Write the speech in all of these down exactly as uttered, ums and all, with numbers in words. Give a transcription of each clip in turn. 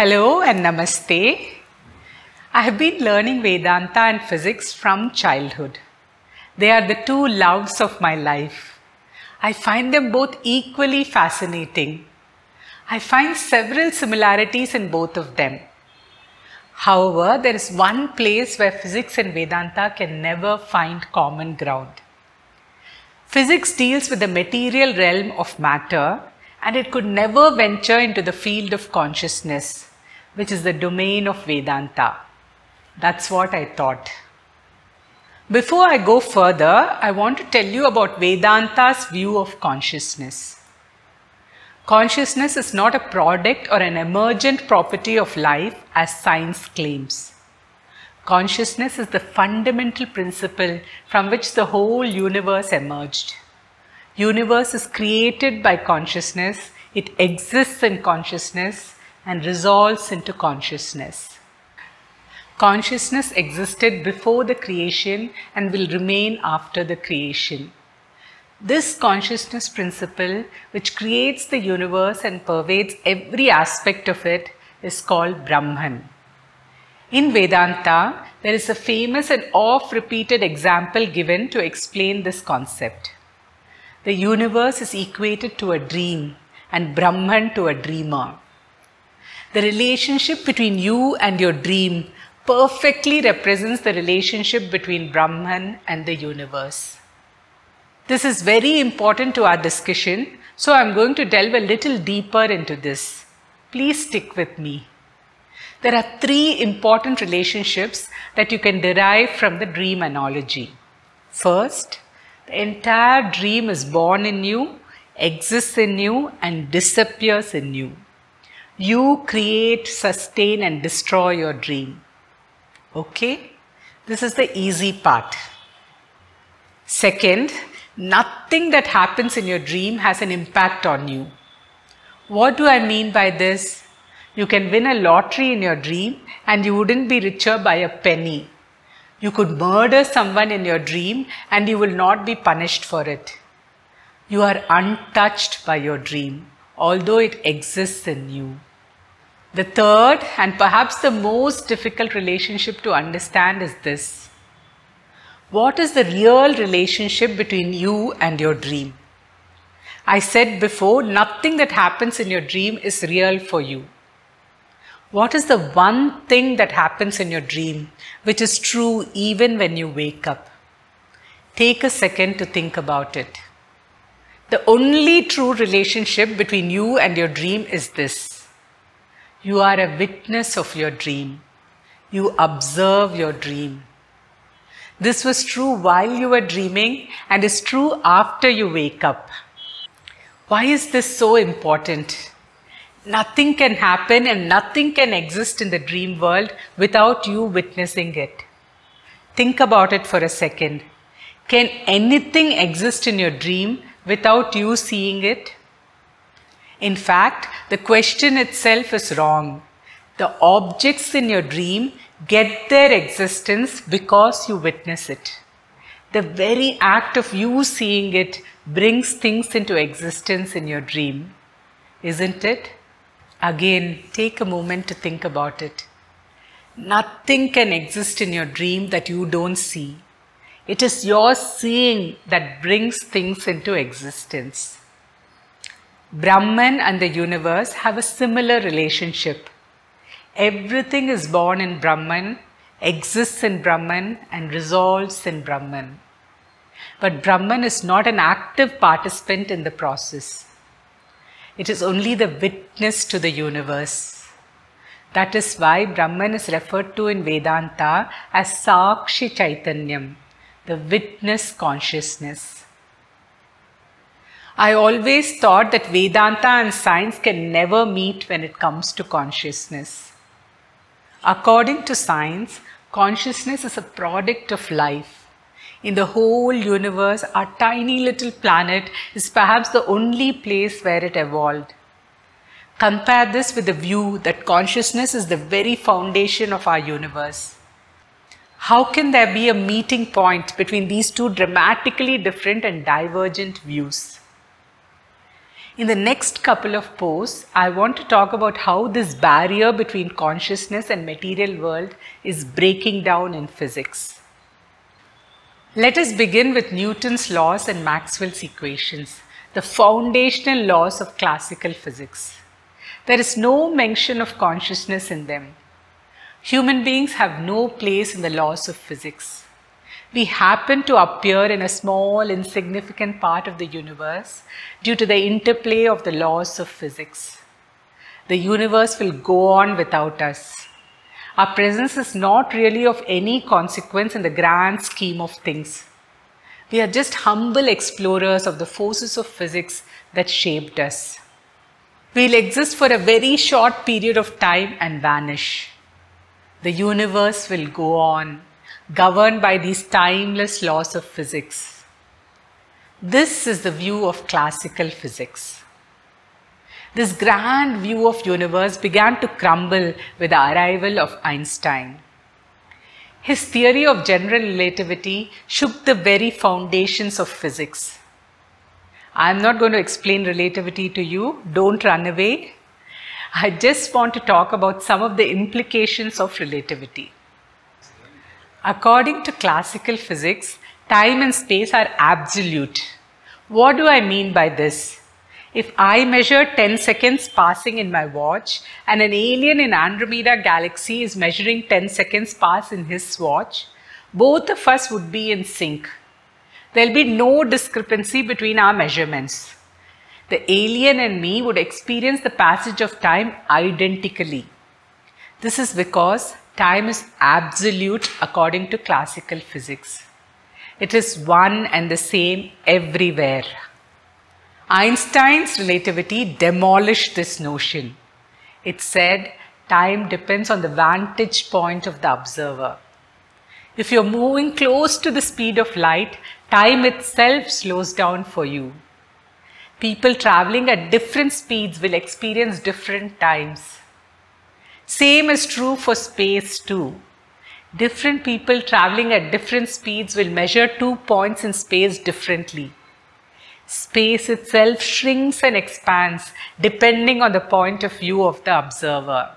Hello and Namaste. I have been learning Vedanta and physics from childhood. They are the two loves of my life. I find them both equally fascinating. I find several similarities in both of them. However, there is one place where physics and Vedanta can never find common ground. Physics deals with the material realm of matter, and it could never venture into the field of consciousness, which is the domain of Vedanta. That's what I thought. Before I go further, I want to tell you about Vedanta's view of consciousness. Consciousness is not a product or an emergent property of life as science claims. Consciousness is the fundamental principle from which the whole universe emerged. Universe is created by consciousness, it exists in consciousness and resolves into consciousness. Consciousness existed before the creation and will remain after the creation. This consciousness principle, which creates the universe and pervades every aspect of it, is called Brahman. In Vedanta, there is a famous and oft-repeated example given to explain this concept. The universe is equated to a dream and Brahman to a dreamer. The relationship between you and your dream perfectly represents the relationship between Brahman and the universe. This is very important to our discussion, so I am going to delve a little deeper into this. Please stick with me. There are three important relationships that you can derive from the dream analogy. First, the entire dream is born in you, exists in you, and disappears in you. You create, sustain, and destroy your dream. Okay? This is the easy part. Second, nothing that happens in your dream has an impact on you. What do I mean by this? You can win a lottery in your dream and you wouldn't be richer by a penny. You could murder someone in your dream and you will not be punished for it. You are untouched by your dream, although it exists in you. The third and perhaps the most difficult relationship to understand is this. What is the real relationship between you and your dream? I said before, nothing that happens in your dream is real for you. What is the one thing that happens in your dream, which is true even when you wake up? Take a second to think about it. The only true relationship between you and your dream is this. You are a witness of your dream. You observe your dream. This was true while you were dreaming and is true after you wake up. Why is this so important? Nothing can happen and nothing can exist in the dream world without you witnessing it. Think about it for a second. Can anything exist in your dream without you seeing it? In fact, the question itself is wrong. The objects in your dream get their existence because you witness it. The very act of you seeing it brings things into existence in your dream. Isn't it? Again, take a moment to think about it. Nothing can exist in your dream that you don't see. It is your seeing that brings things into existence. Brahman and the universe have a similar relationship. Everything is born in Brahman, exists in Brahman, and resolves in Brahman. But Brahman is not an active participant in the process. It is only the witness to the universe. That is why Brahman is referred to in Vedanta as Sakshi Chaitanyam, the witness consciousness. I always thought that Vedanta and science can never meet when it comes to consciousness. According to science, consciousness is a product of life. In the whole universe, our tiny little planet is perhaps the only place where it evolved. Compare this with the view that consciousness is the very foundation of our universe. How can there be a meeting point between these two dramatically different and divergent views? In the next couple of posts, I want to talk about how this barrier between consciousness and material world is breaking down in physics. Let us begin with Newton's laws and Maxwell's equations, the foundational laws of classical physics. There is no mention of consciousness in them. Human beings have no place in the laws of physics. We happen to appear in a small, insignificant part of the universe due to the interplay of the laws of physics. The universe will go on without us. Our presence is not really of any consequence in the grand scheme of things. We are just humble explorers of the forces of physics that shaped us. We'll exist for a very short period of time and vanish. The universe will go on, governed by these timeless laws of physics. This is the view of classical physics. This grand view of universe began to crumble with the arrival of Einstein. His theory of general relativity shook the very foundations of physics. I am not going to explain relativity to you, don't run away. I just want to talk about some of the implications of relativity. According to classical physics, time and space are absolute. What do I mean by this? If I measure ten seconds passing in my watch and an alien in Andromeda galaxy is measuring ten seconds pass in his watch, both of us would be in sync. There'll be no discrepancy between our measurements. The alien and me would experience the passage of time identically. This is because time is absolute according to classical physics. It is one and the same everywhere. Einstein's relativity demolished this notion. It said time depends on the vantage point of the observer. If you're moving close to the speed of light, time itself slows down for you. People traveling at different speeds will experience different times. Same is true for space too. Different people traveling at different speeds will measure two points in space differently. Space itself shrinks and expands depending on the point of view of the observer.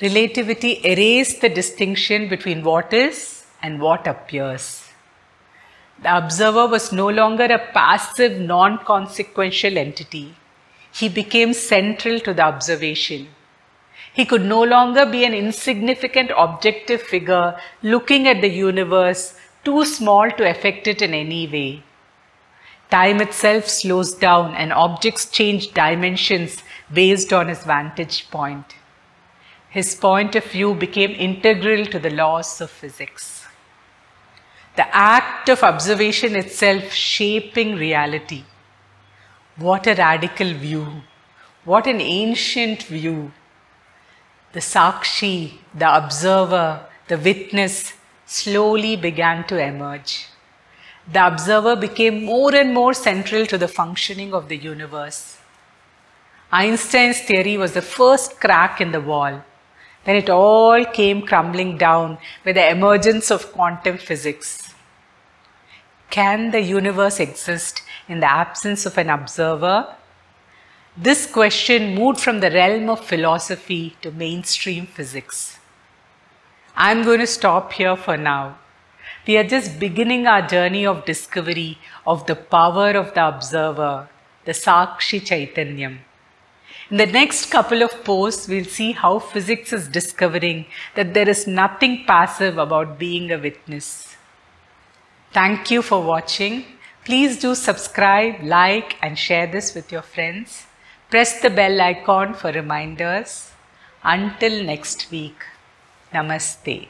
Relativity erased the distinction between what is and what appears. The observer was no longer a passive, non-consequential entity. He became central to the observation. He could no longer be an insignificant objective figure looking at the universe, too small to affect it in any way. Time itself slows down and objects change dimensions based on his vantage point. His point of view became integral to the laws of physics. The act of observation itself shaping reality. What a radical view! What an ancient view! The Sakshi, the observer, the witness slowly began to emerge. The observer became more and more central to the functioning of the universe. Einstein's theory was the first crack in the wall. Then it all came crumbling down with the emergence of quantum physics. Can the universe exist in the absence of an observer? This question moved from the realm of philosophy to mainstream physics. I'm going to stop here for now. We are just beginning our journey of discovery of the power of the observer, the Sakshi Chaitanyam. In the next couple of posts, we'll see how physics is discovering that there is nothing passive about being a witness. Thank you for watching. Please do subscribe, like, and share this with your friends. Press the bell icon for reminders. Until next week, Namaste.